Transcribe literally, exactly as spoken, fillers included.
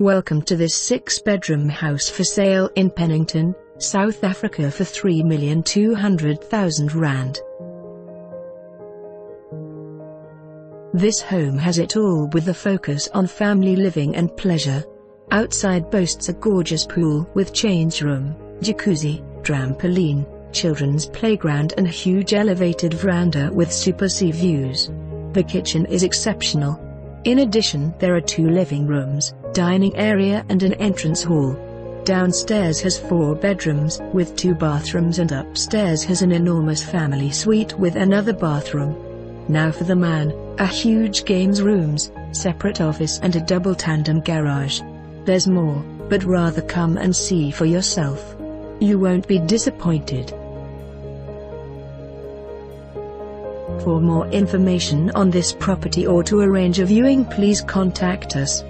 Welcome to this six-bedroom house for sale in Pennington, South Africa for three million two hundred thousand rand. This home has it all, with a focus on family living and pleasure. Outside boasts a gorgeous pool with change room, jacuzzi, trampoline, children's playground and a huge elevated veranda with super sea views. The kitchen is exceptional. In addition, there are two living rooms, dining area and an entrance hall. Downstairs has four bedrooms with two bathrooms, and upstairs has an enormous family suite with another bathroom. Now for the man, a huge games rooms, separate office and a double tandem garage. There's more, but rather come and see for yourself. You won't be disappointed. For more information on this property or to arrange a viewing, please contact us.